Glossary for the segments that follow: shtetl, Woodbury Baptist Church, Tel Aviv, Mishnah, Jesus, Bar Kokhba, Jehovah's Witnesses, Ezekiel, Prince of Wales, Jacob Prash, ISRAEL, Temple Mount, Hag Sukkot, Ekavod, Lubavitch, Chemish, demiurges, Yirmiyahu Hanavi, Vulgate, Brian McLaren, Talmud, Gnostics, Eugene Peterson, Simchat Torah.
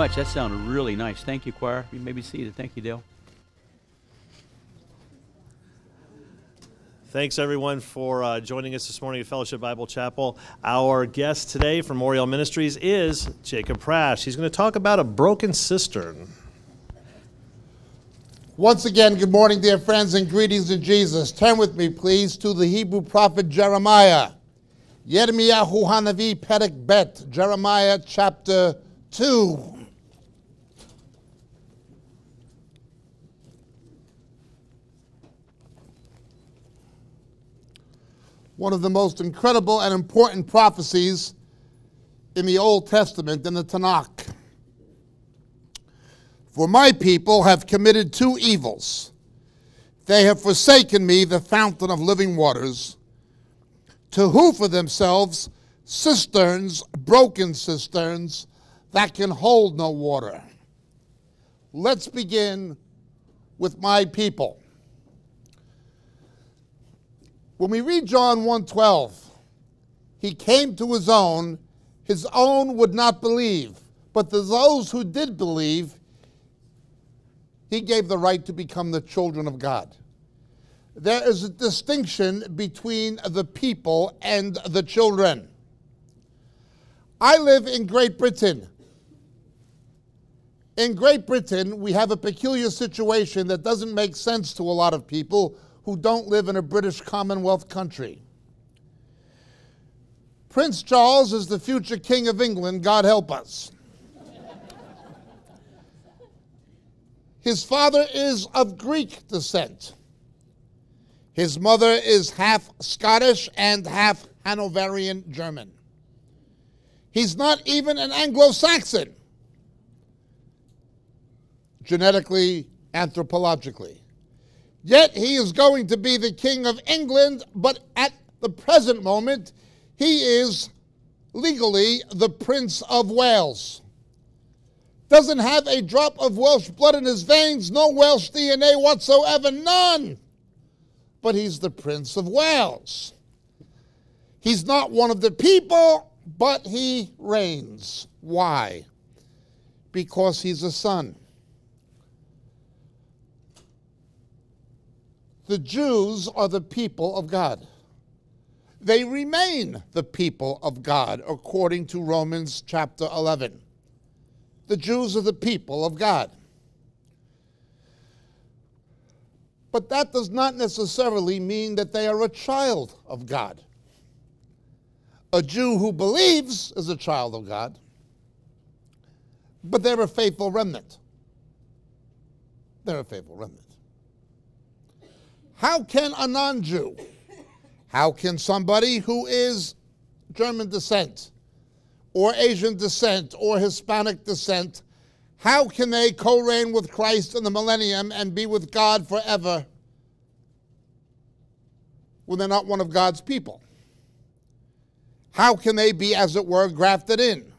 much. That sounded really nice. Thank you, choir. You may be seated. Thank you, Dale. Thanks, everyone, for joining us this morning at Fellowship Bible Chapel. Our guest today from Oriel Ministries is Jacob Prash. He's going to talk about a broken cistern. Once again, good morning, dear friends, and greetings in Jesus. Turn with me, please, to the Hebrew prophet Jeremiah. Yirmiyahu Hanavi Perek Bet, Jeremiah chapter 2. One of the most incredible and important prophecies in the Old Testament, in the Tanakh. For my people have committed two evils. They have forsaken me, the fountain of living waters, to hew for themselves cisterns, broken cisterns, that can hold no water. Let's begin with my people. When we read John 1:12, he came to his own would not believe, but to those who did believe, he gave the right to become the children of God. There is a distinction between the people and the children. I live in Great Britain. In Great Britain, we have a peculiar situation that doesn't make sense to a lot of people who don't live in a British Commonwealth country. Prince Charles is the future King of England, God help us. His father is of Greek descent. His mother is half Scottish and half Hanoverian German. He's not even an Anglo-Saxon, genetically, anthropologically. Yet he is going to be the King of England, but at the present moment, he is legally the Prince of Wales. Doesn't have a drop of Welsh blood in his veins, no Welsh DNA whatsoever, none. But he's the Prince of Wales. He's not one of the people, but he reigns. Why? Because he's a son. The Jews are the people of God. They remain the people of God, according to Romans chapter 11. The Jews are the people of God. But that does not necessarily mean that they are a child of God. A Jew who believes is a child of God, but they're a faithful remnant. They're a faithful remnant. How can a non-Jew, how can somebody who is German descent, or Asian descent, or Hispanic descent, how can they co-reign with Christ in the millennium and be with God forever when they're not one of God's people? How can they be, as it were, grafted in?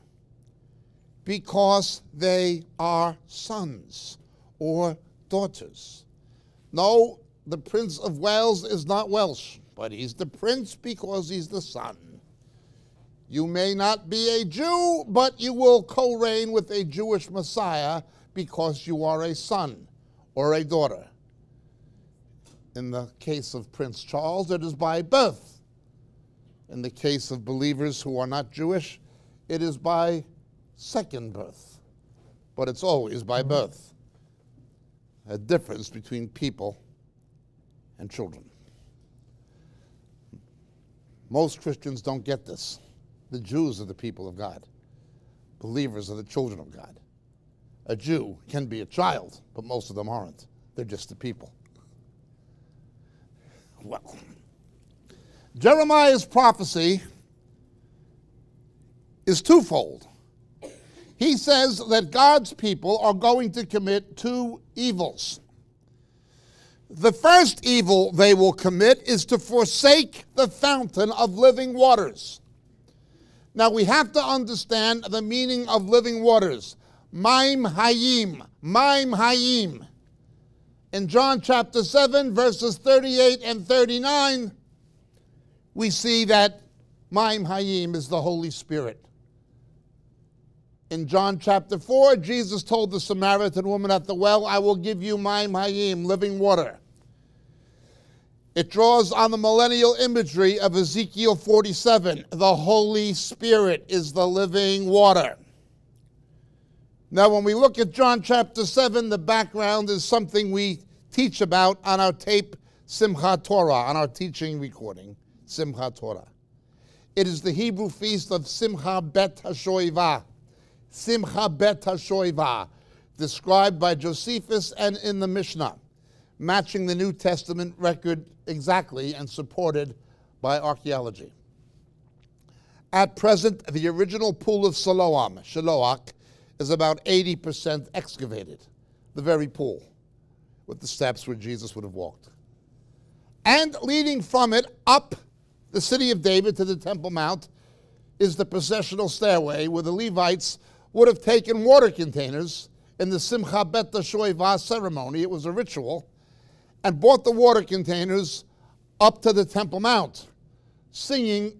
Because they are sons or daughters. No. The Prince of Wales is not Welsh, but he's the prince because he's the son. You may not be a Jew, but you will co-reign with a Jewish Messiah because you are a son or a daughter. In the case of Prince Charles, it is by birth. In the case of believers who are not Jewish, it is by second birth. But it's always by birth. A difference between people and children. Most Christians don't get this. The Jews are the people of God. Believers are the children of God. A Jew can be a child, but most of them aren't. They're just the people. Well, Jeremiah's prophecy is twofold. He says that God's people are going to commit two evils. The first evil they will commit is to forsake the fountain of living waters. Now we have to understand the meaning of living waters. Maim Hayim, Maim Hayim. In John chapter 7, verses 38 and 39, we see that Maim Hayim is the Holy Spirit. In John chapter 4, Jesus told the Samaritan woman at the well, I will give you Maim Hayim, living water. It draws on the millennial imagery of Ezekiel 47. The Holy Spirit is the living water. Now, when we look at John chapter 7, the background is something we teach about on our tape, Simchat Torah, on our teaching recording, Simchat Torah. It is the Hebrew feast of Simchat Beit HaShoeva. Simchat Beit HaShoeva, described by Josephus and in the Mishnah, matching the New Testament record exactly and supported by archaeology. At present, the original Pool of Siloam, Shiloak, is about 80% excavated, the very pool, with the steps where Jesus would have walked. And leading from it up the City of David to the Temple Mount is the processional stairway where the Levites would have taken water containers in the Simchat Beit HaShoeva ceremony, it was a ritual, and brought the water containers up to the Temple Mount, singing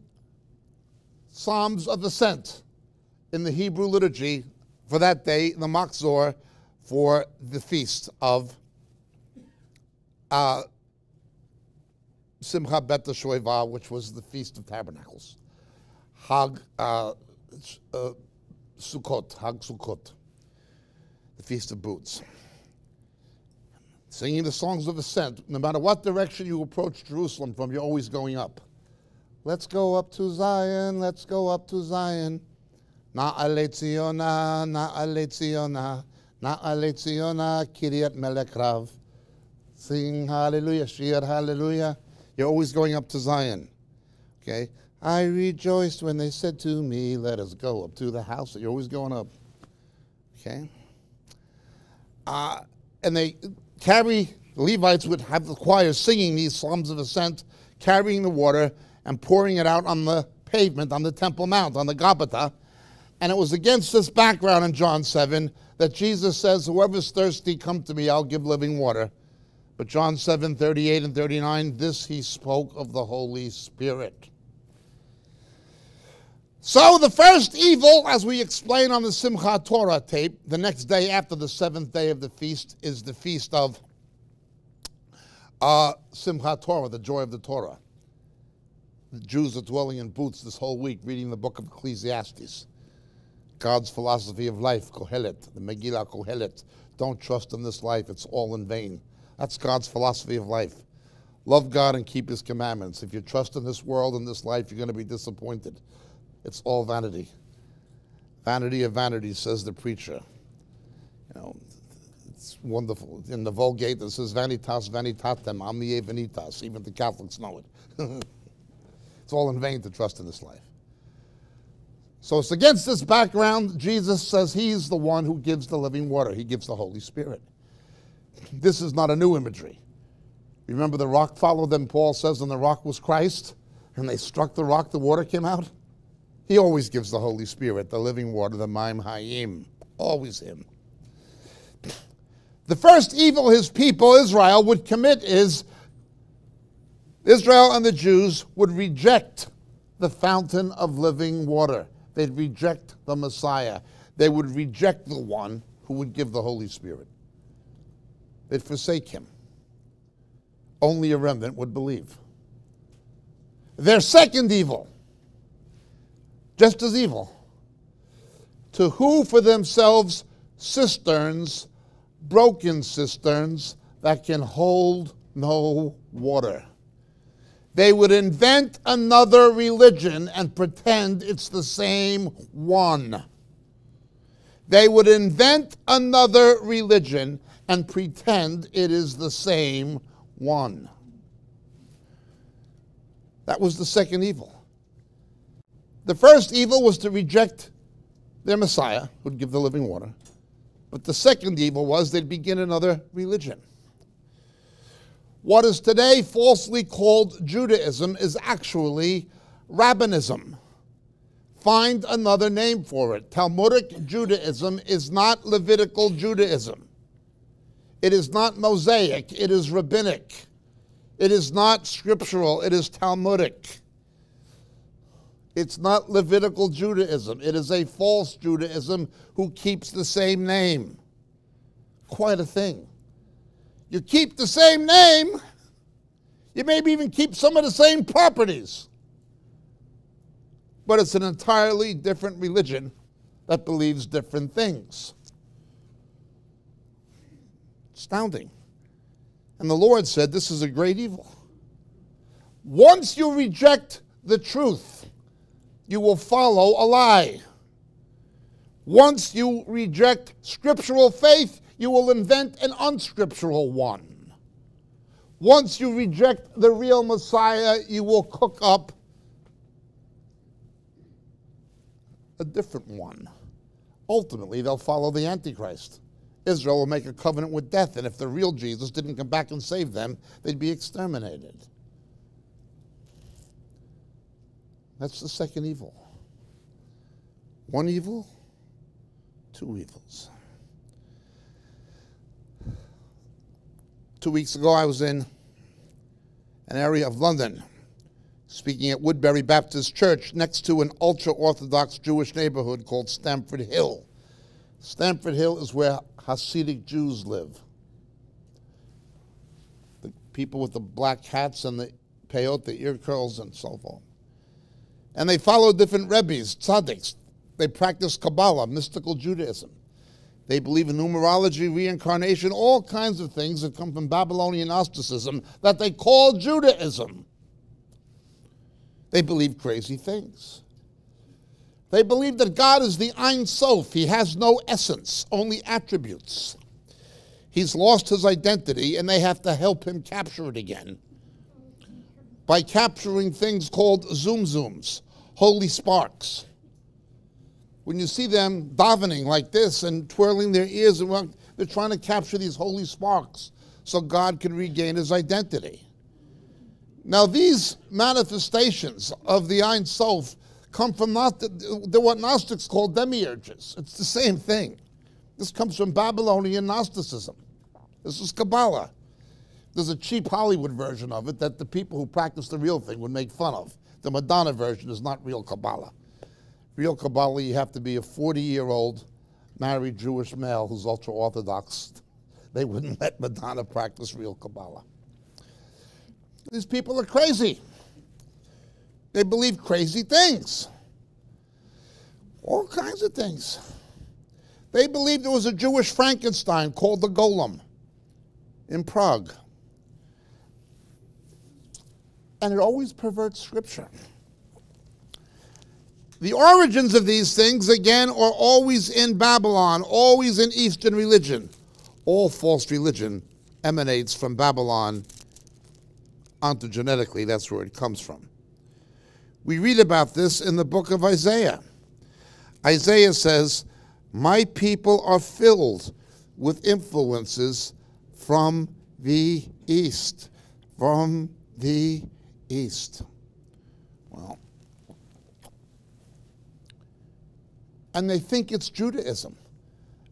psalms of ascent in the Hebrew liturgy for that day, the Machzor, for the feast of Simchat Beit HaShoeva, which was the Feast of Tabernacles. Hag Sukkot, the Feast of Booths. Singing the songs of ascent. No matter what direction you approach Jerusalem from, you're always going up. Let's go up to Zion, let's go up to Zion. Na'ale Tziona, na'ale Tziona, na'ale Tziona, Kiryat Melech Rav. Sing hallelujah, shir hallelujah. You're always going up to Zion, okay? I rejoiced when they said to me, let us go up to the house. You're always going up, okay? And they carry, the Levites would have the choir singing these psalms of ascent, carrying the water and pouring it out on the pavement, on the Temple Mount, on the Gabbatha. And it was against this background in John 7 that Jesus says, whoever's thirsty, come to me, I'll give living water. But John 7, 38 and 39, this he spoke of the Holy Spirit. So the first evil, as we explain on the Simchat Torah tape, the next day after the seventh day of the feast is the feast of Simchat Torah, the joy of the Torah. The Jews are dwelling in booths this whole week, reading the book of Ecclesiastes, God's philosophy of life, Kohelet, the Megillah Kohelet. Don't trust in this life, it's all in vain. That's God's philosophy of life. Love God and keep his commandments. If you trust in this world and this life, you're going to be disappointed. It's all vanity. Vanity of vanities, says the preacher. You know, it's wonderful. In the Vulgate, it says, vanitas vanitatem, omnia vanitas. Even the Catholics know it. It's all in vain to trust in this life. So it's against this background, Jesus says he's the one who gives the living water. He gives the Holy Spirit. This is not a new imagery. Remember the rock followed them, Paul says, and the rock was Christ, and they struck the rock, the water came out. He always gives the Holy Spirit, the living water, the Maim Hayim, always him. The first evil his people, Israel, would commit is Israel and the Jews would reject the fountain of living water. They'd reject the Messiah. They would reject the one who would give the Holy Spirit. They'd forsake him. Only a remnant would believe. Their second evil, just as evil, to hew for themselves cisterns, broken cisterns that can hold no water. They would invent another religion and pretend it's the same one. They would invent another religion and pretend it is the same one. That was the second evil. The first evil was to reject their Messiah, who'd give the living water. But the second evil was they'd begin another religion. What is today falsely called Judaism is actually Rabbinism. Find another name for it. Talmudic Judaism is not Levitical Judaism. It is not Mosaic, it is Rabbinic. It is not scriptural, it is Talmudic. It's not Levitical Judaism. It is a false Judaism who keeps the same name. Quite a thing. You keep the same name, you maybe even keep some of the same properties. But it's an entirely different religion that believes different things. Astounding. And the Lord said, this is a great evil. Once you reject the truth, you will follow a lie. Once you reject scriptural faith, you will invent an unscriptural one. Once you reject the real Messiah, you will cook up a different one. Ultimately, they'll follow the Antichrist. Israel will make a covenant with death, and if the real Jesus didn't come back and save them, they'd be exterminated. That's the second evil. One evil, two evils. 2 weeks ago, I was in an area of London, speaking at Woodbury Baptist Church next to an ultra-Orthodox Jewish neighborhood called Stamford Hill. Stamford Hill is where Hasidic Jews live. The people with the black hats and the peyote, the ear curls, and so forth. And they follow different rebbes, tzaddiks. They practice Kabbalah, mystical Judaism. They believe in numerology, reincarnation, all kinds of things that come from Babylonian Gnosticism that they call Judaism. They believe crazy things. They believe that God is the Ein Sof. He has no essence, only attributes. He's lost his identity, and they have to help him capture it again by capturing things called zoom-zooms, holy sparks. When you see them davening like this and twirling their ears, and they're trying to capture these holy sparks so God can regain his identity. Now, these manifestations of the Ein Sof come from what Gnostics call demiurges. It's the same thing. This comes from Babylonian Gnosticism. This is Kabbalah. There's a cheap Hollywood version of it that the people who practice the real thing would make fun of. The Madonna version is not real Kabbalah. Real Kabbalah, you have to be a 40-year-old married Jewish male who's ultra-Orthodox. They wouldn't let Madonna practice real Kabbalah. These people are crazy. They believe crazy things. All kinds of things. They believed there was a Jewish Frankenstein called the Golem in Prague. And it always perverts scripture. The origins of these things, again, are always in Babylon, always in Eastern religion. All false religion emanates from Babylon ontogenetically. That's where it comes from. We read about this in the book of Isaiah. Isaiah says, "My people are filled with influences from the East." From the East. Well, and they think it's Judaism,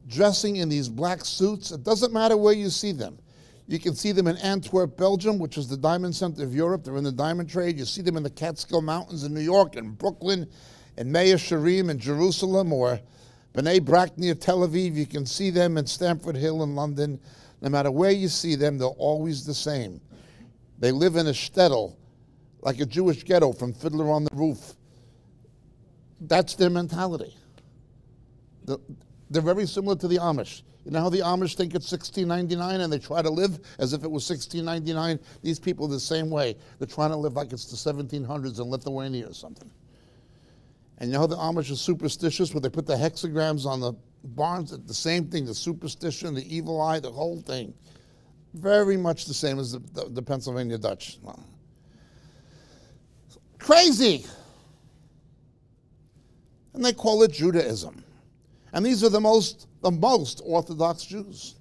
dressing in these black suits. It doesn't matter where you see them. You can see them in Antwerp, Belgium, which is the diamond center of Europe. They're in the diamond trade. You see them in the Catskill Mountains in New York and Brooklyn and Mea Shearim in Jerusalem or B'nai Brak near Tel Aviv. You can see them in Stamford Hill in London. No matter where you see them, they're always the same. They live in a shtetl, like a Jewish ghetto from Fiddler on the Roof. That's their mentality. They're very similar to the Amish. You know how the Amish think it's 1699 and they try to live as if it was 1699? These people are the same way. They're trying to live like it's the 1700s in Lithuania or something. And you know how the Amish are superstitious when they put the hexagrams on the barns? The same thing, the superstition, the evil eye, the whole thing. Very much the same as the Pennsylvania Dutch. Well, crazy! And they call it Judaism. And these are the most Orthodox Jews.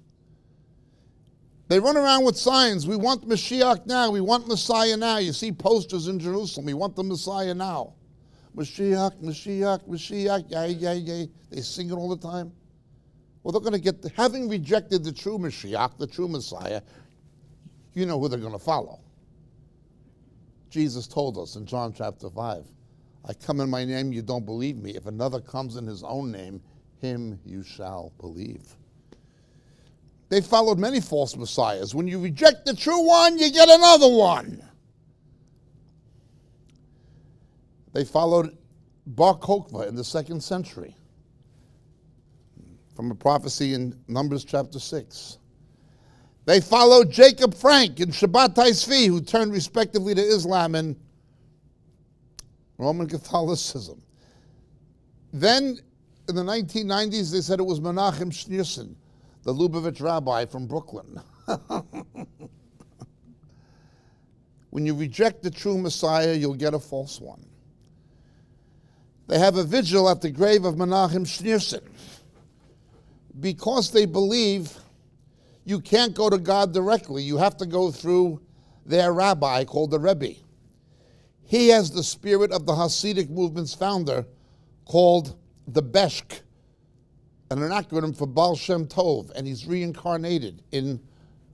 They run around with signs. We want Mashiach now. We want Messiah now. You see posters in Jerusalem. We want the Messiah now. Mashiach, Mashiach, Mashiach, yay, yay, yay. They sing it all the time. Well, they're going to get, having rejected the true Mashiach, the true Messiah, you know who they're going to follow. Jesus told us in John chapter 5, I come in my name, you don't believe me. If another comes in his own name, him you shall believe. They followed many false messiahs. When you reject the true one, you get another one. They followed Bar Kokhba in the 2nd century from a prophecy in Numbers chapter 6. They followed Jacob Frank and Shabbatai Tzvi, who turned respectively to Islam and Roman Catholicism. Then in the 1990s, they said it was Menachem Schneerson, the Lubavitch rabbi from Brooklyn. When you reject the true Messiah, you'll get a false one. They have a vigil at the grave of Menachem Schneerson because they believe you can't go to God directly. You have to go through their rabbi called the Rebbe. He has the spirit of the Hasidic movement's founder called the Besht, and an acronym for Baal Shem Tov, and he's reincarnated in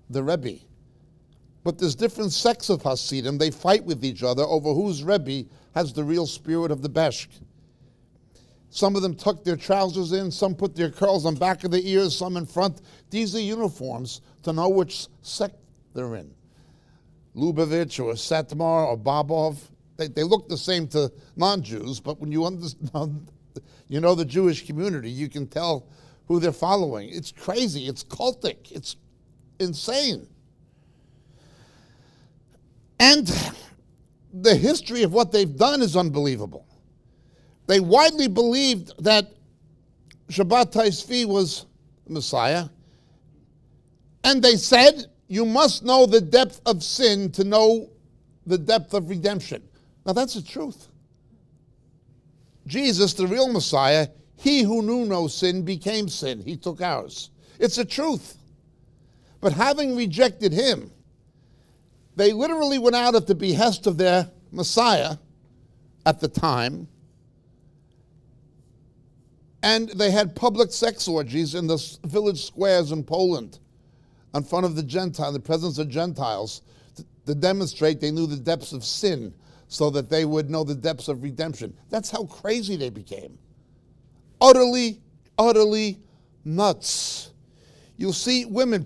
the Rebbe. But there's different sects of Hasidim. They fight with each other over whose Rebbe has the real spirit of the Besht. Some of them tuck their trousers in, some put their curls on back of their ears, some in front. These are uniforms to know which sect they're in. Lubavitch or Satmar or Babov, they look the same to non-Jews, but when you understand, you know the Jewish community, you can tell who they're following. It's crazy, it's cultic, it's insane. And the history of what they've done is unbelievable. They widely believed that Shabbatai Tzvi was the Messiah, and they said, you must know the depth of sin to know the depth of redemption. Now that's the truth. Jesus, the real Messiah, he who knew no sin became sin. He took ours. It's the truth. But having rejected him, they literally went out at the behest of their Messiah at the time, and they had public sex orgies in the village squares in Poland in front of the Gentiles, the presence of Gentiles, to demonstrate they knew the depths of sin, so that they would know the depths of redemption. That's how crazy they became. Utterly, utterly nuts. You'll see women,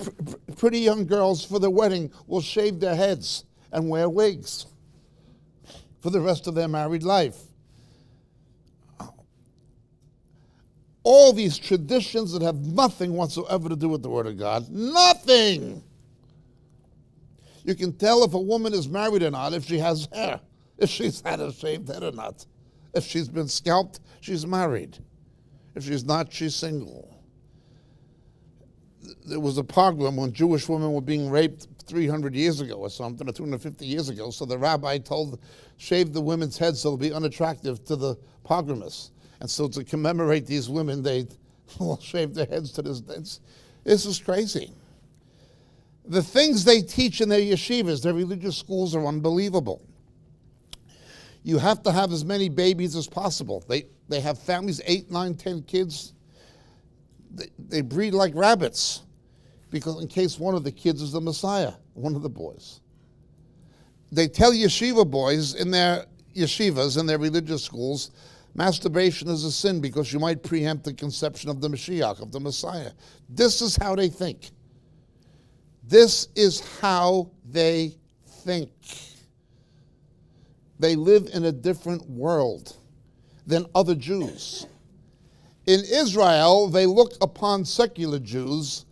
pretty young girls for their wedding, will shave their heads and wear wigs for the rest of their married life. All these traditions that have nothing whatsoever to do with the Word of God. Nothing! You can tell if a woman is married or not if she has hair, if she's had a shaved head or not. If she's been scalped, she's married. If she's not, she's single. There was a pogrom when Jewish women were being raped 300 years ago or something, or 250 years ago, so the rabbi told, shave the women's heads so they'll be unattractive to the pogromists. And so to commemorate these women, they all shave their heads to this day. This is crazy. The things they teach in their yeshivas, their religious schools, are unbelievable. You have to have as many babies as possible. They have families, 8, 9, 10 kids. They breed like rabbits, because in case one of the kids is the Messiah, one of the boys. They tell yeshiva boys in their yeshivas, in their religious schools, masturbation is a sin because you might preempt the conception of the Mashiach, of the Messiah. This is how they think. This is how they think. They live in a different world than other Jews. In Israel, they look upon secular Jews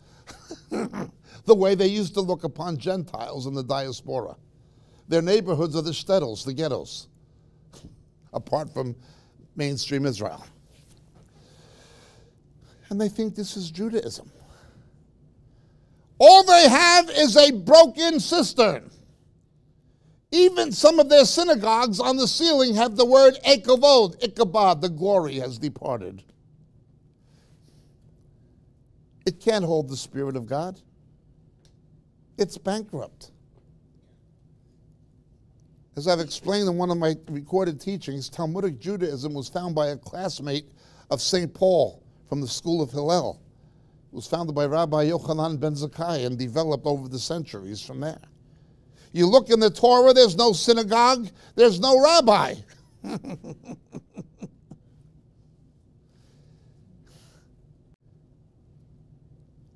the way they used to look upon Gentiles in the diaspora. Their neighborhoods are the shtetls, the ghettos, apart from mainstream Israel. And they think this is Judaism. All they have is a broken cistern. Even some of their synagogues on the ceiling have the word Ekavod, Ichabod, the glory has departed. It can't hold the Spirit of God. It's bankrupt. As I've explained in one of my recorded teachings, Talmudic Judaism was found by a classmate of St. Paul from the school of Hillel. It was founded by Rabbi Yochanan ben Zakkai and developed over the centuries from there. You look in the Torah, there's no synagogue, there's no rabbi.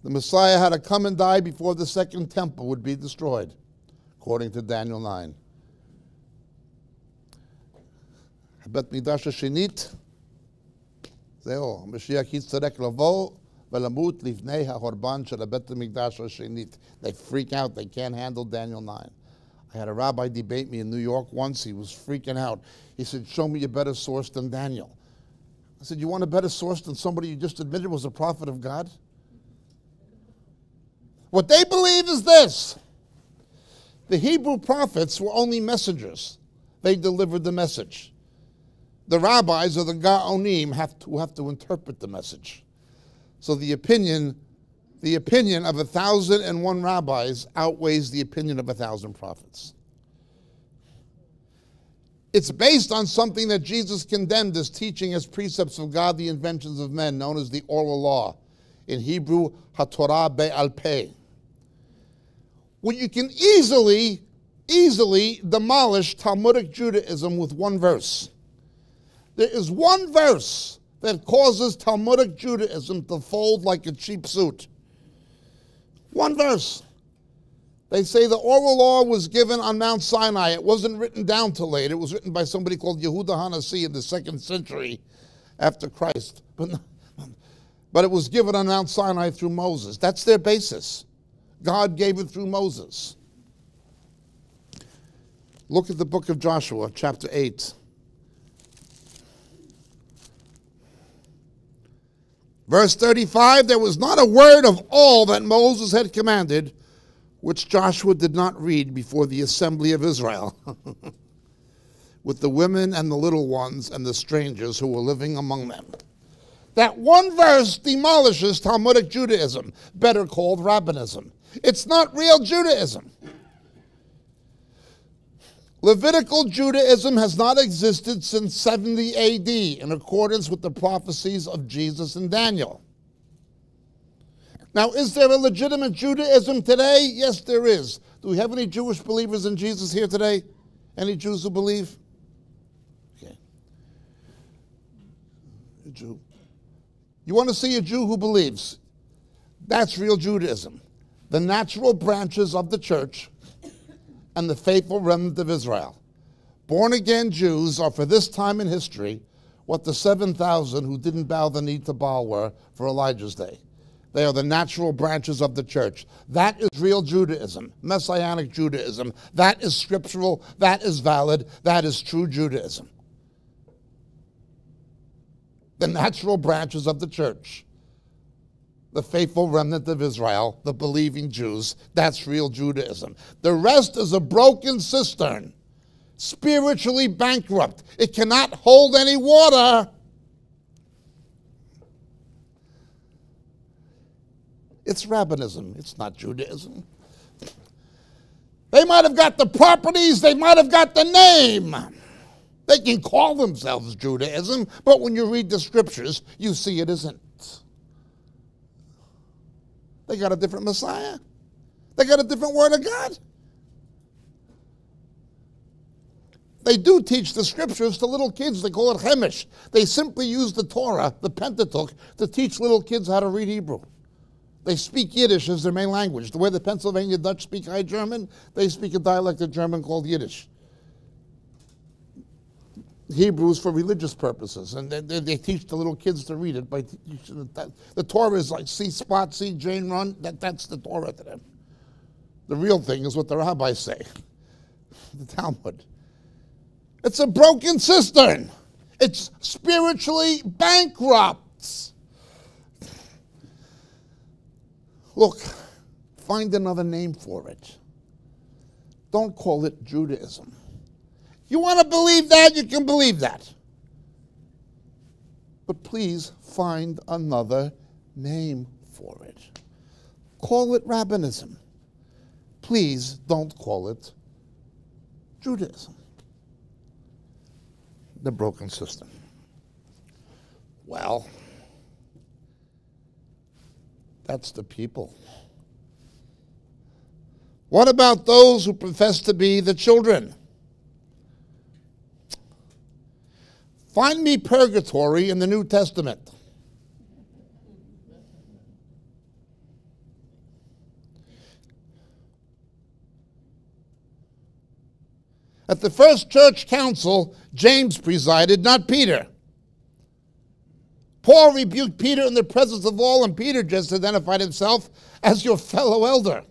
The Messiah had to come and die before the second temple would be destroyed, according to Daniel 9. Bet Midrash Shinit, Zeo, Mashiach Yitzarek Lavo, Velamut Livnei HaHorban Shel Bet Midrash Shinit. They freak out, they can't handle Daniel 9. I had a rabbi debate me in New York once. He was freaking out. He said, show me a better source than Daniel. I said, you want a better source than somebody you just admitted was a prophet of God? What they believe is this. The Hebrew prophets were only messengers. They delivered the message. The rabbis or the Gaonim have to interpret the message. So the opinion of 1,001 rabbis outweighs the opinion of 1,000 prophets. It's based on something that Jesus condemned as teaching as precepts of God, the inventions of men, known as the oral law. In Hebrew, HaTorah Be'al Peh. Well, you can easily demolish Talmudic Judaism with one verse. There is one verse that causes Talmudic Judaism to fold like a cheap suit. One verse. They say the oral law was given on Mount Sinai. It wasn't written down till late. It was written by somebody called Yehuda Hanasi in the 2nd century after Christ. But it was given on Mount Sinai through Moses. That's their basis. God gave it through Moses. Look at the book of Joshua, chapter 8. Verse 35, there was not a word of all that Moses had commanded, which Joshua did not read before the assembly of Israel, with the women and the little ones and the strangers who were living among them. That one verse demolishes Talmudic Judaism, better called Rabbinism. It's not real Judaism. Levitical Judaism has not existed since 70 AD in accordance with the prophecies of Jesus and Daniel. Now, is there a legitimate Judaism today? Yes, there is. Do we have any Jewish believers in Jesus here today? Any Jews who believe? Okay. A Jew. You want to see a Jew who believes? That's real Judaism. The natural branches of the church and the faithful remnant of Israel. Born-again Jews are for this time in history what the 7,000 who didn't bow the knee to Baal were for Elijah's day. They are the natural branches of the church. That is real Judaism, Messianic Judaism. That is scriptural, that is valid, that is true Judaism. The natural branches of the church, the faithful remnant of Israel, the believing Jews, that's real Judaism. The rest is a broken cistern, spiritually bankrupt. It cannot hold any water. It's Rabbinism, it's not Judaism. They might have got the properties, they might have got the name. They can call themselves Judaism, but when you read the scriptures, you see it isn't. They got a different Messiah. They got a different word of God. They do teach the scriptures to little kids. They call it Chemish. They simply use the Torah, the Pentateuch, to teach little kids how to read Hebrew. They speak Yiddish as their main language. The way the Pennsylvania Dutch speak High German, they speak a dialect of German called Yiddish. Hebrews for religious purposes, and they teach the little kids to read it. By the Torah is like see Spot, see Jane Run. That's the Torah to them. The real thing is what the rabbis say, the Talmud. It's a broken cistern. It's spiritually bankrupt. Look, find another name for it. Don't call it Judaism. You want to believe that, you can believe that. But please find another name for it. Call it Rabbinism. Please don't call it Judaism. The broken system. Well, that's the people. What about those who profess to be the children? Find me purgatory in the New Testament. At the first church council, James presided, not Peter. Paul rebuked Peter in the presence of all, and Peter just identified himself as your fellow elder.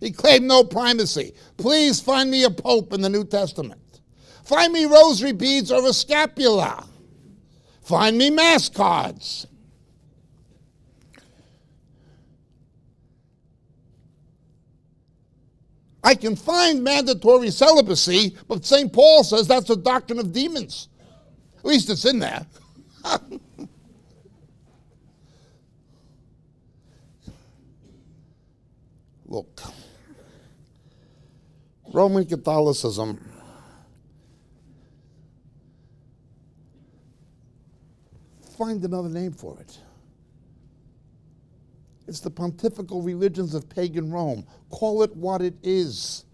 He claimed no primacy. Please find me a pope in the New Testament. Find me rosary beads or a scapula. Find me mass cards. I can find mandatory celibacy, but St. Paul says that's a doctrine of demons. At least it's in there. Look, Roman Catholicism . Find another name for it. It's the pontifical religions of pagan Rome. Call it what it is.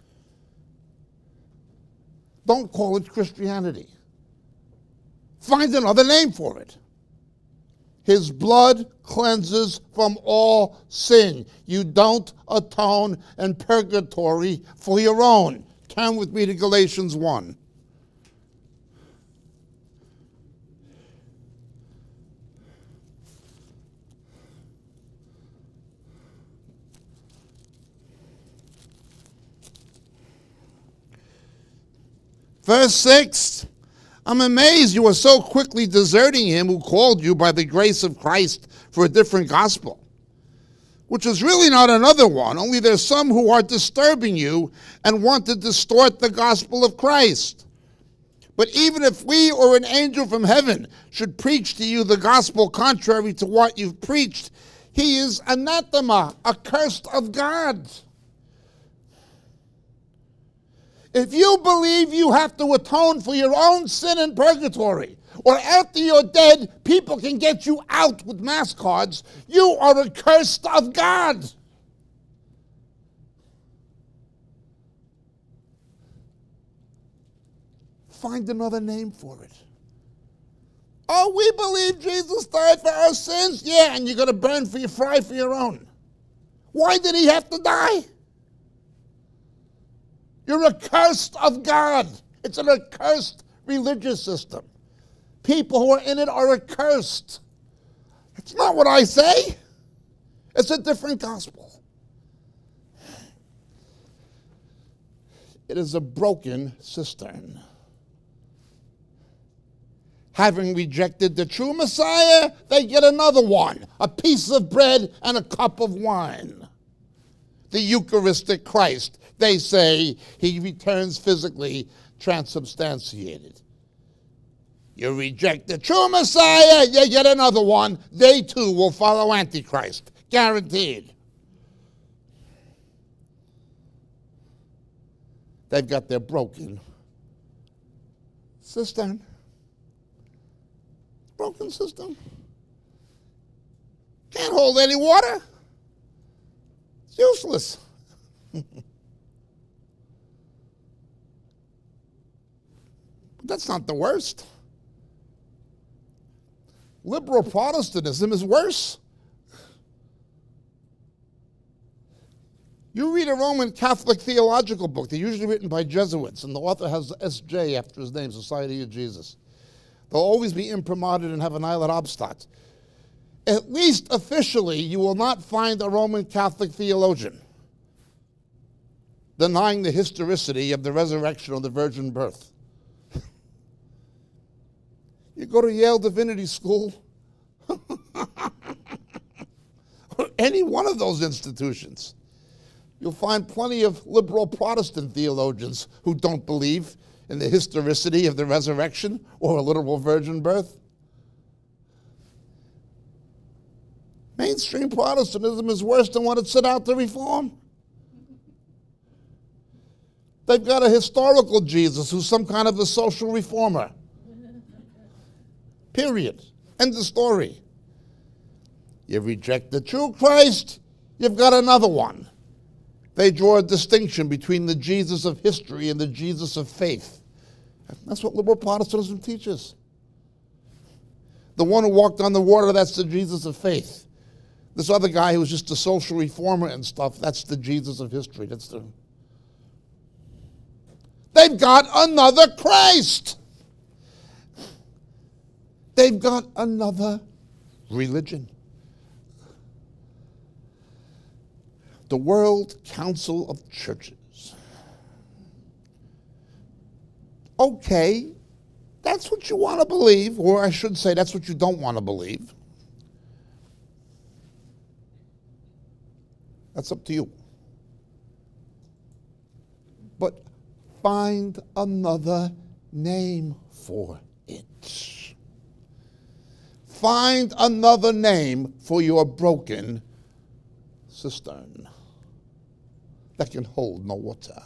Don't call it Christianity. Find another name for it. His blood cleanses from all sin. You don't atone in purgatory for your own. Turn with me to Galatians 1. Verse 6, I'm amazed you are so quickly deserting him who called you by the grace of Christ for a different gospel, which is really not another one, only there's some who are disturbing you and want to distort the gospel of Christ. But even if we or an angel from heaven should preach to you the gospel contrary to what you've preached, he is anathema, accursed of God. If you believe you have to atone for your own sin in purgatory, or after you're dead, people can get you out with mass cards, you are accursed of God. Find another name for it. Oh, we believe Jesus died for our sins? Yeah, and you're going to burn for your fry for your own. Why did he have to die? You're accursed of God. It's an accursed religious system. People who are in it are accursed. It's not what I say. It's a different gospel. It is a broken cistern. Having rejected the true Messiah, they get another one, a piece of bread and a cup of wine. The Eucharistic Christ. They say he returns physically transubstantiated. You reject the true Messiah, you get another one. They too will follow Antichrist. Guaranteed. They've got their broken cistern. Broken cistern. Can't hold any water. It's useless. That's not the worst. Liberal Protestantism is worse. You read a Roman Catholic theological book. They're usually written by Jesuits, and the author has S.J. after his name, Society of Jesus. They'll always be imprimated and have an eyelid obstat. At least officially, you will not find a Roman Catholic theologian denying the historicity of the resurrection or the virgin birth. You go to Yale Divinity School, or any one of those institutions, you'll find plenty of liberal Protestant theologians who don't believe in the historicity of the resurrection or a literal virgin birth. Mainstream Protestantism is worse than what it set out to reform. They've got a historical Jesus who's some kind of a social reformer. Period. End of story. You reject the true Christ, you've got another one. They draw a distinction between the Jesus of history and the Jesus of faith. That's what liberal Protestantism teaches. The one who walked on the water, that's the Jesus of faith. This other guy who was just a social reformer and stuff, that's the Jesus of history. That's the... They've got another Christ. They've got another religion. The World Council of Churches. Okay, that's what you want to believe, or I should say that's what you don't want to believe. That's up to you. But find another name for it. Find another name for your broken cistern that can hold no water.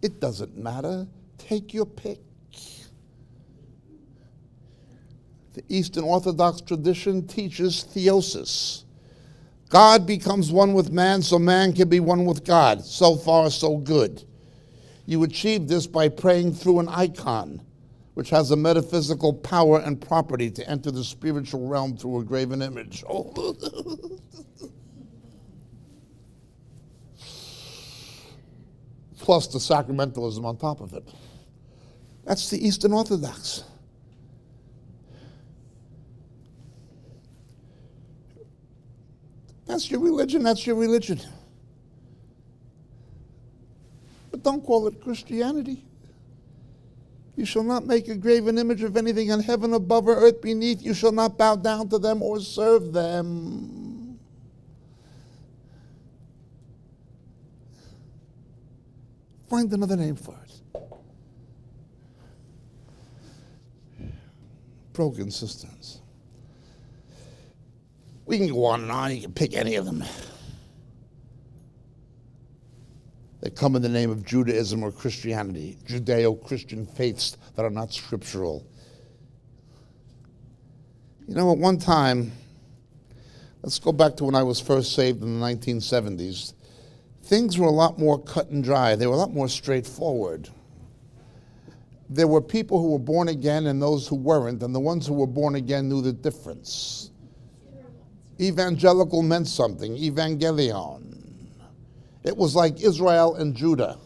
It doesn't matter. Take your pick. The Eastern Orthodox tradition teaches theosis. God becomes one with man, so man can be one with God. So far, so good. You achieve this by praying through an icon, which has a metaphysical power and property to enter the spiritual realm through a graven image. Oh. Plus the sacramentalism on top of it. That's the Eastern Orthodox. That's your religion, that's your religion. But don't call it Christianity. You shall not make a graven image of anything in heaven above or earth beneath. You shall not bow down to them or serve them. Find another name for it. Broken cisterns. We can go on and on. You can pick any of them. They come in the name of Judaism or Christianity, Judeo-Christian faiths that are not scriptural. You know, at one time, let's go back to when I was first saved in the 1970s, things were a lot more cut and dry. They were a lot more straightforward. There were people who were born again and those who weren't, and the ones who were born again knew the difference. Evangelical meant something, evangelion. It was like Israel and Judah.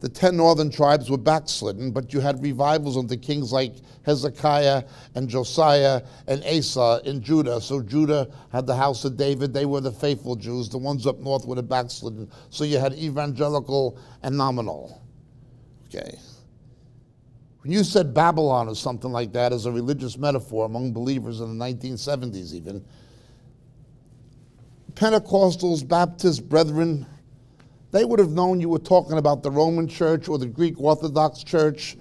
The 10 northern tribes were backslidden, but you had revivals under kings like Hezekiah and Josiah and Asa in Judah. So Judah had the house of David. They were the faithful Jews. The ones up north were the backslidden. So you had evangelical and nominal. Okay. When you said Babylon or something like that as a religious metaphor among believers in the 1970s even, Pentecostals, Baptist brethren, they would have known you were talking about the Roman Church or the Greek Orthodox Church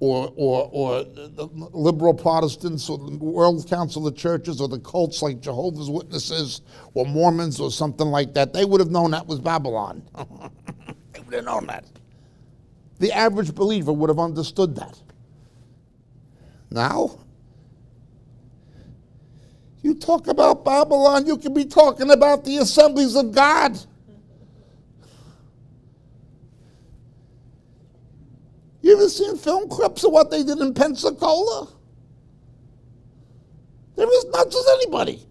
or the liberal Protestants or the World Council of Churches or the cults like Jehovah's Witnesses or Mormons or something like that. They would have known that was Babylon. They would have known that. The average believer would have understood that. Now, you talk about Babylon, you could be talking about the Assemblies of God. You ever seen film clips of what they did in Pensacola? They're as nuts as anybody.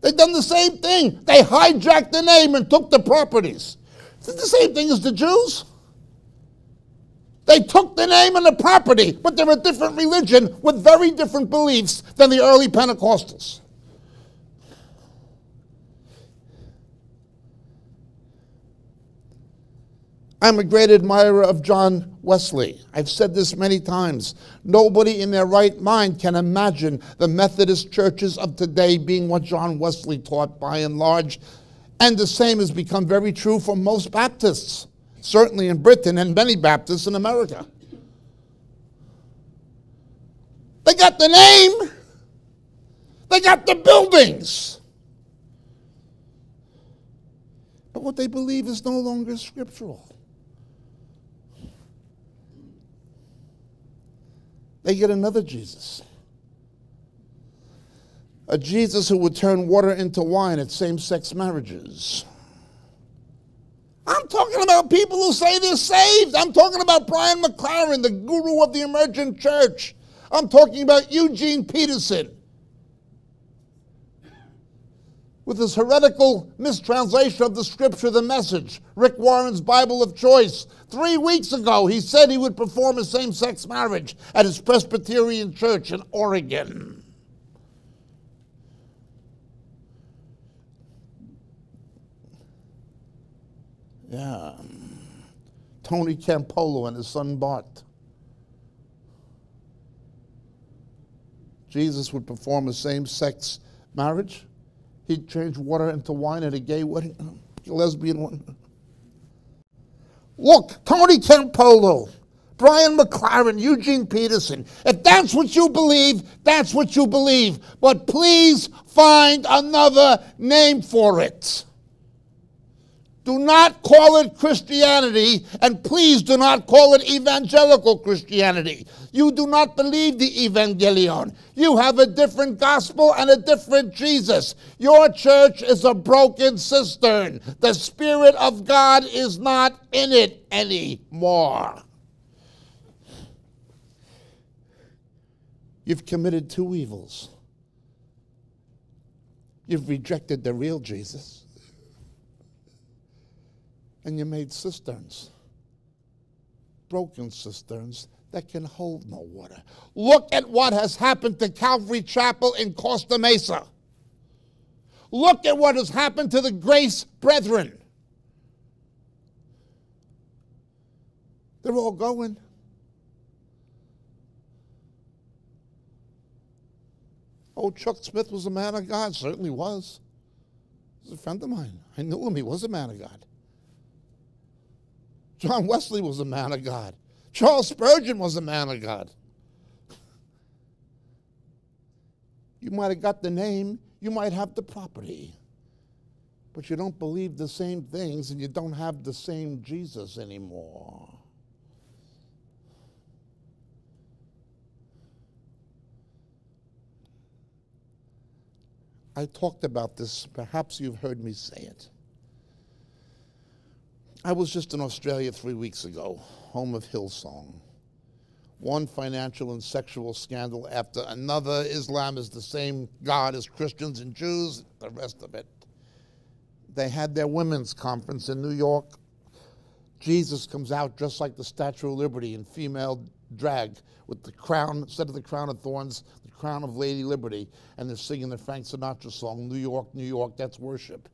They've done the same thing. They hijacked the name and took the properties. It's the same thing as the Jews. They took the name and the property, but they're a different religion with very different beliefs than the early Pentecostals. I'm a great admirer of John Wesley. I've said this many times. Nobody in their right mind can imagine the Methodist churches of today being what John Wesley taught by and large. And the same has become very true for most Baptists. Certainly in Britain and many Baptists in America. They got the name. They got the buildings. But what they believe is no longer scriptural. They get another Jesus. A Jesus who would turn water into wine at same-sex marriages. I'm talking about are people who say they're saved. I'm talking about Brian McLaren, the guru of the emergent church. I'm talking about Eugene Peterson with his heretical mistranslation of the scripture, The Message, Rick Warren's Bible of choice. 3 weeks ago, he said he would perform a same-sex marriage at his Presbyterian church in Oregon. Yeah. Tony Campolo and his son Bart. Jesus would perform a same-sex marriage. He'd change water into wine at a gay wedding, a lesbian one. Look, Tony Campolo, Brian McLaren, Eugene Peterson. If that's what you believe, that's what you believe. But please find another name for it. Do not call it Christianity, and please do not call it evangelical Christianity. You do not believe the Evangelion. You have a different gospel and a different Jesus. Your church is a broken cistern. The Spirit of God is not in it anymore. You've committed two evils. You've rejected the real Jesus. And you made cisterns, broken cisterns that can hold no water. Look at what has happened to Calvary Chapel in Costa Mesa. Look at what has happened to the Grace Brethren. They're all going. Oh, Chuck Smith was a man of God, certainly was. He was a friend of mine. I knew him, he was a man of God. John Wesley was a man of God. Charles Spurgeon was a man of God. You might have got the name, you might have the property, but you don't believe the same things and you don't have the same Jesus anymore. I talked about this, perhaps you've heard me say it. I was just in Australia 3 weeks ago, home of Hillsong. One financial and sexual scandal after another. Islam is the same God as Christians and Jews, the rest of it. They had their women's conference in New York. Jesus comes out dressed like the Statue of Liberty in female drag with the crown, instead of the crown of thorns, the crown of Lady Liberty, and they're singing the Frank Sinatra song, New York, New York, that's worship.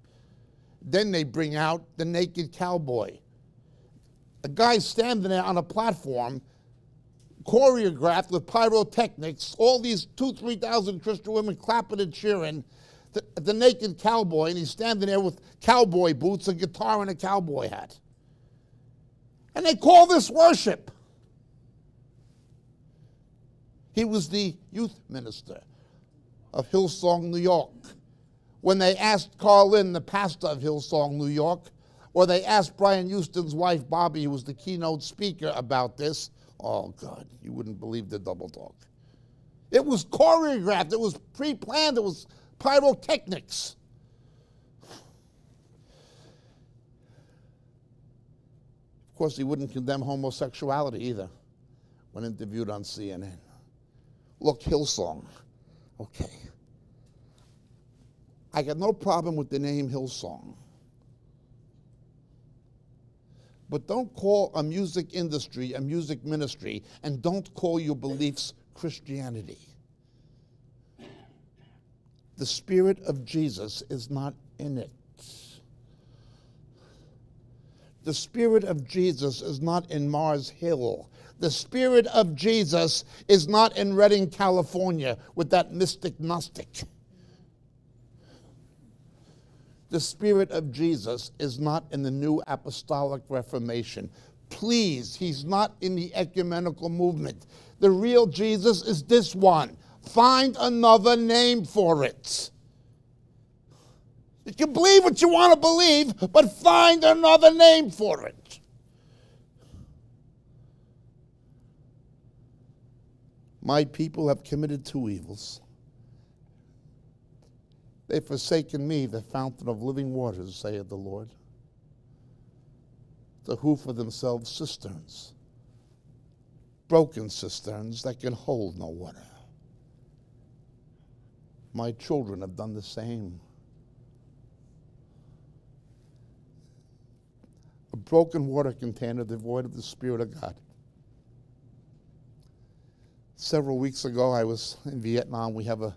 Then they bring out the naked cowboy. A guy standing there on a platform, choreographed with pyrotechnics, all these 2,000 to 3,000 Christian women clapping and cheering, the naked cowboy, and he's standing there with cowboy boots, a guitar, and a cowboy hat. And they call this worship. He was the youth minister of Hillsong, New York. When they asked Carl Lynn, the pastor of Hillsong, New York, or they asked Brian Houston's wife, Bobby, who was the keynote speaker about this, oh, God, you wouldn't believe the double talk. It was choreographed. It was pre-planned. It was pyrotechnics. Of course, he wouldn't condemn homosexuality either when interviewed on CNN. Look, Hillsong, okay. I got no problem with the name Hillsong. But don't call a music industry a music ministry, and don't call your beliefs Christianity. The Spirit of Jesus is not in it. The Spirit of Jesus is not in Mars Hill. The Spirit of Jesus is not in Redding, California with that mystic Gnostic. The Spirit of Jesus is not in the New Apostolic Reformation. Please, he's not in the ecumenical movement. The real Jesus is this one. Find another name for it. You can believe what you want to believe, but find another name for it. My people have committed two evils. They've forsaken me, the fountain of living waters, saith the Lord. to hew for themselves cisterns, broken cisterns that can hold no water. My children have done the same. A broken water container devoid of the Spirit of God. Several weeks ago, I was in Vietnam. We have a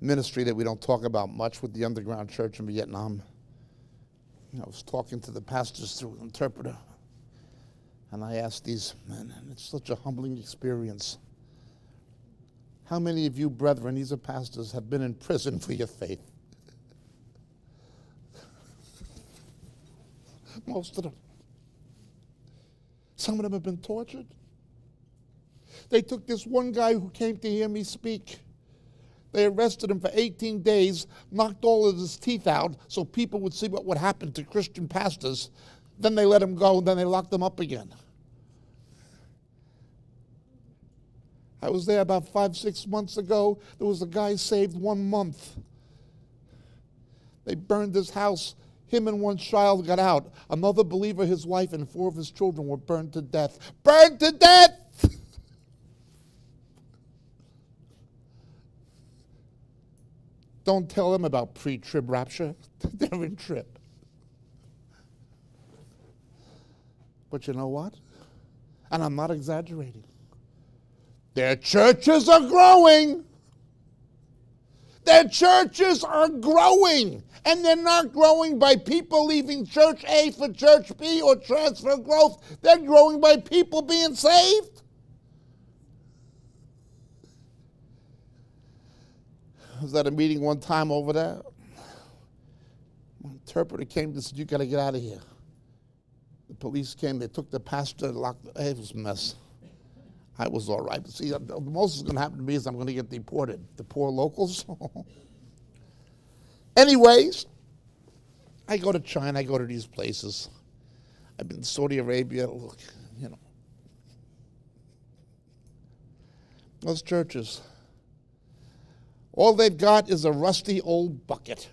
ministry that we don't talk about much with the underground church in Vietnam. I was talking to the pastors through an interpreter, and I asked these men, and it's such a humbling experience. How many of you brethren, these are pastors, have been in prison for your faith? Most of them. Some of them have been tortured. They took this one guy who came to hear me speak. They arrested him for 18 days, knocked all of his teeth out so people would see what would happen to Christian pastors. Then they let him go, and then they locked him up again. I was there about 5-6 months ago. There was a guy saved 1 month. They burned his house. Him and one child got out. Another believer, his wife, and 4 of his children were burned to death. Burned to death! Don't tell them about pre-trib rapture. They're in trib. But you know what? And I'm not exaggerating. Their churches are growing. Their churches are growing. And they're not growing by people leaving church A for church B or transfer growth. They're growing by people being saved. I was at a meeting one time over there. My interpreter came and said, "You got to get out of here." The police came, they took the pastor, locked the, it was a mess. I was all right. But see, the most is going to happen to me is I'm going to get deported. The poor locals. Anyways, I go to China, I go to these places. I've been to Saudi Arabia, look, you know. Those churches. All they've got is a rusty old bucket.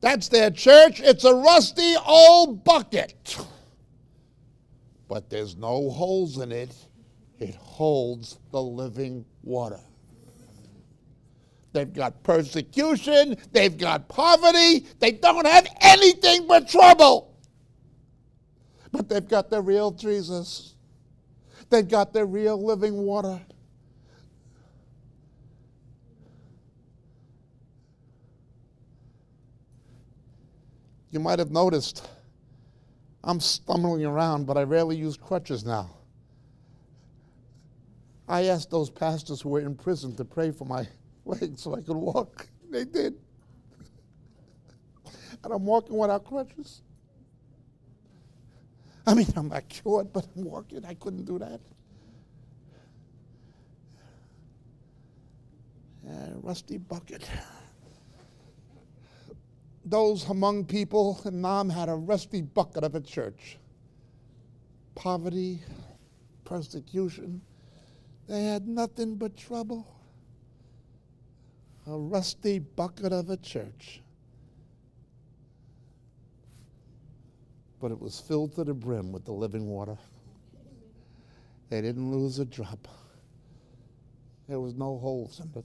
That's their church. It's a rusty old bucket. But there's no holes in it. It holds the living water. They've got persecution. They've got poverty. They don't have anything but trouble. But they've got the real Jesus. They've got the real living water. You might have noticed I'm stumbling around, but I rarely use crutches now. I asked those pastors who were in prison to pray for my legs so I could walk. They did. And I'm walking without crutches. I mean, I'm not cured, but I'm walking. I couldn't do that. Rusty bucket. Those among people in Nam had a rusty bucket of a church. Poverty, persecution, they had nothing but trouble. A rusty bucket of a church. But it was filled to the brim with the living water. They didn't lose a drop. There was no holes in it.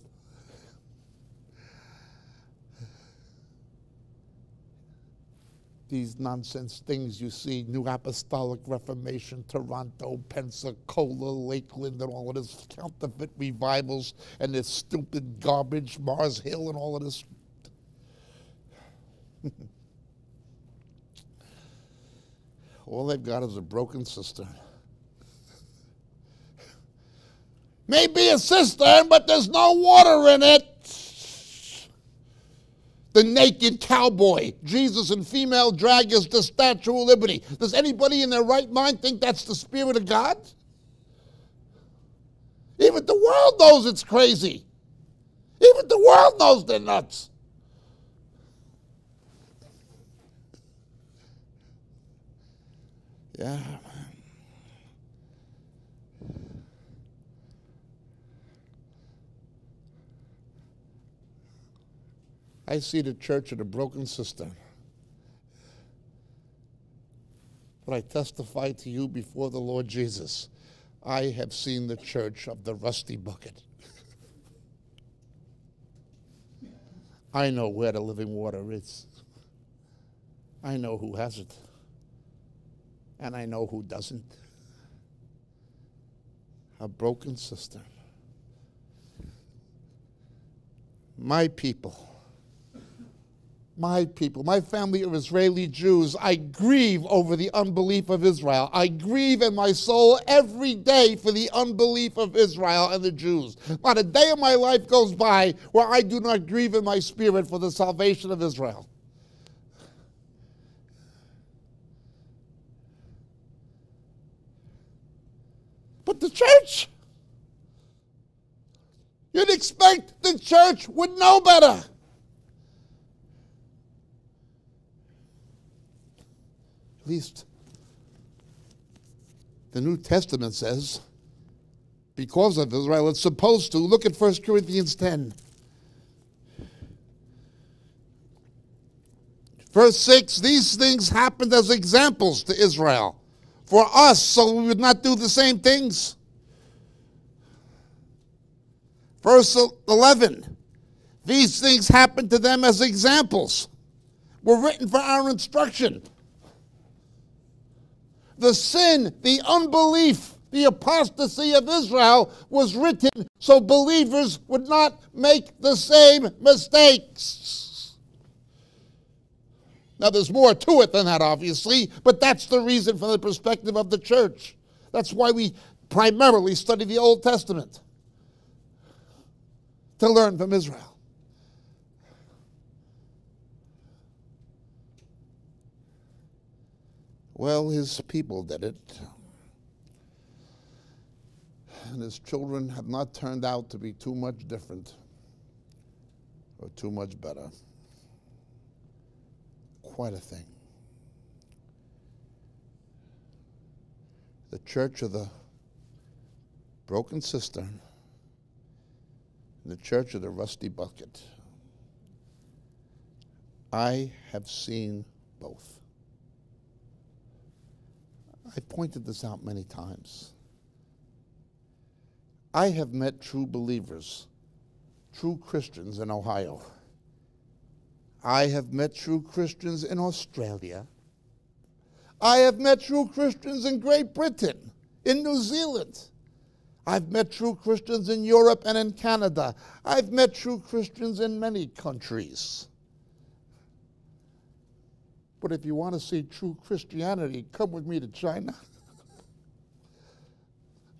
These nonsense things you see, New Apostolic Reformation, Toronto, Pensacola, Lakeland, and all of this counterfeit revivals and this stupid garbage, Mars Hill, and all of this. All they've got is a broken cistern. Maybe a cistern, but there's no water in it. The naked cowboy, Jesus in female drag is the Statue of Liberty. Does anybody in their right mind think that's the Spirit of God? Even the world knows it's crazy. Even the world knows they're nuts. Yeah. I see the church at a broken cistern. but I testify to you before the Lord Jesus, I have seen the church of the rusty bucket. I know where the living water is. I know who has it. And I know who doesn't. A broken cistern. My people. My people, my family are Israeli Jews. I grieve over the unbelief of Israel. I grieve in my soul every day for the unbelief of Israel and the Jews. Not a day of my life goes by where I do not grieve in my spirit for the salvation of Israel. But the church, you'd expect the church would know better. At least the New Testament says, because of Israel, it's supposed to. Look at 1 Corinthians 10. Verse 6, these things happened as examples to Israel, for us, so we would not do the same things. Verse 11, these things happened to them as examples, were written for our instruction. The sin, the unbelief, the apostasy of Israel was written so believers would not make the same mistakes. Now there's more to it than that, obviously, but that's the reason from the perspective of the church. That's why we primarily study the Old Testament, to learn from Israel. Well, his people did it, and his children have not turned out to be too much different or too much better. Quite a thing. The church of the broken cistern, the church of the rusty bucket. I have seen both. I've pointed this out many times. I have met true believers, true Christians in Ohio. I have met true Christians in Australia. I have met true Christians in Great Britain, in New Zealand. I've met true Christians in Europe and in Canada. I've met true Christians in many countries. But if you want to see true Christianity, come with me to China.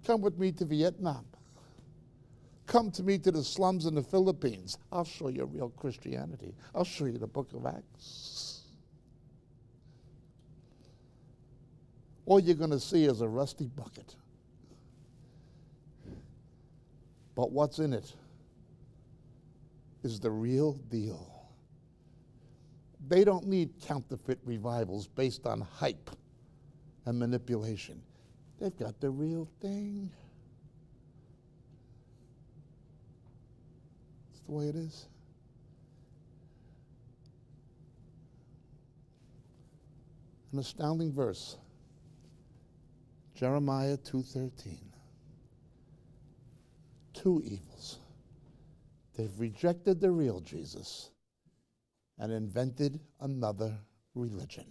Come with me to Vietnam. Come to me to the slums in the Philippines. I'll show you real Christianity. I'll show you the book of Acts. All you're going to see is a rusty bucket. But what's in it is the real deal. They don't need counterfeit revivals based on hype and manipulation. They've got the real thing. It's the way it is. An astounding verse. Jeremiah 2:13. Two evils. They've rejected the real Jesus and invented another religion.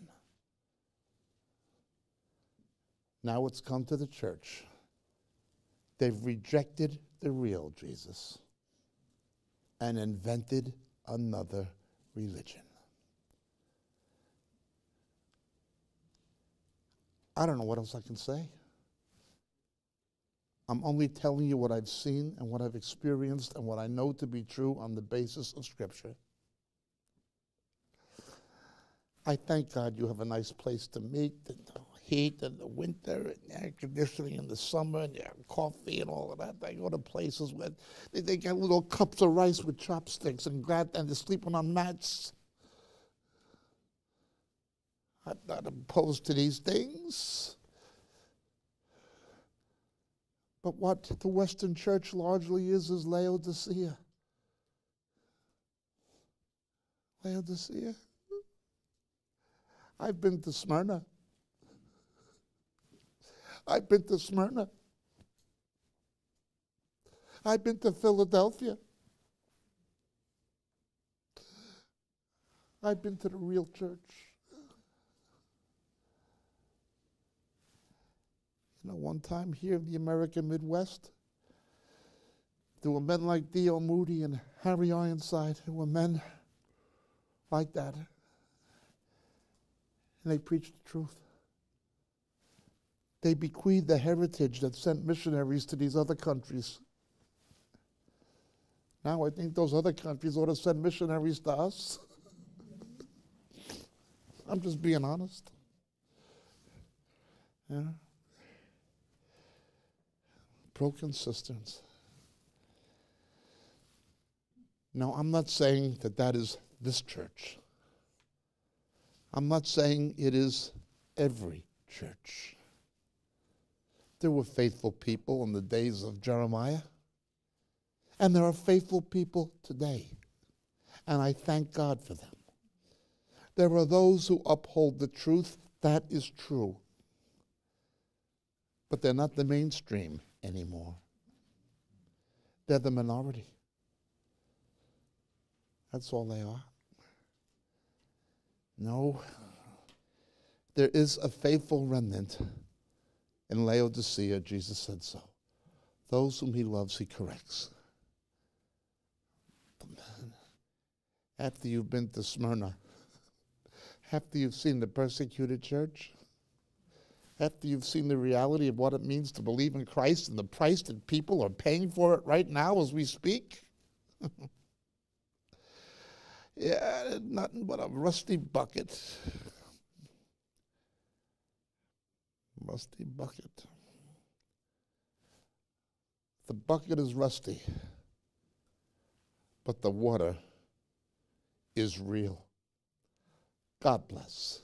Now it's come to the church. They've rejected the real Jesus and invented another religion. I don't know what else I can say. I'm only telling you what I've seen and what I've experienced and what I know to be true on the basis of Scripture. I thank God you have a nice place to meet, and the heat, and the winter, and the air conditioning, and the summer, and your coffee, and all of that. I go to places where they get little cups of rice with chopsticks, and they're sleeping on mats. I'm not opposed to these things. But what the Western church largely is Laodicea. Laodicea? I've been to Smyrna. I've been to Smyrna. I've been to Philadelphia. I've been to the real church. You know, one time here in the American Midwest, there were men like D.L. Moody and Harry Ironside. There were men like that. And they preached the truth. They bequeathed the heritage that sent missionaries to these other countries. Now I think those other countries ought to send missionaries to us. I'm just being honest. Yeah. Broken cisterns. Now, I'm not saying that that is this church. I'm not saying it is every church. There were faithful people in the days of Jeremiah. And there are faithful people today, and I thank God for them. There are those who uphold the truth. That is true. But they're not the mainstream anymore. They're the minority. That's all they are. No, there is a faithful remnant in Laodicea. Jesus said so. Those whom he loves, he corrects. After you've been to Smyrna, after you've seen the persecuted church, after you've seen the reality of what it means to believe in Christ and the price that people are paying for it right now as we speak, yeah, nothing but a rusty bucket. Rusty bucket. The bucket is rusty, but the water is real. God bless.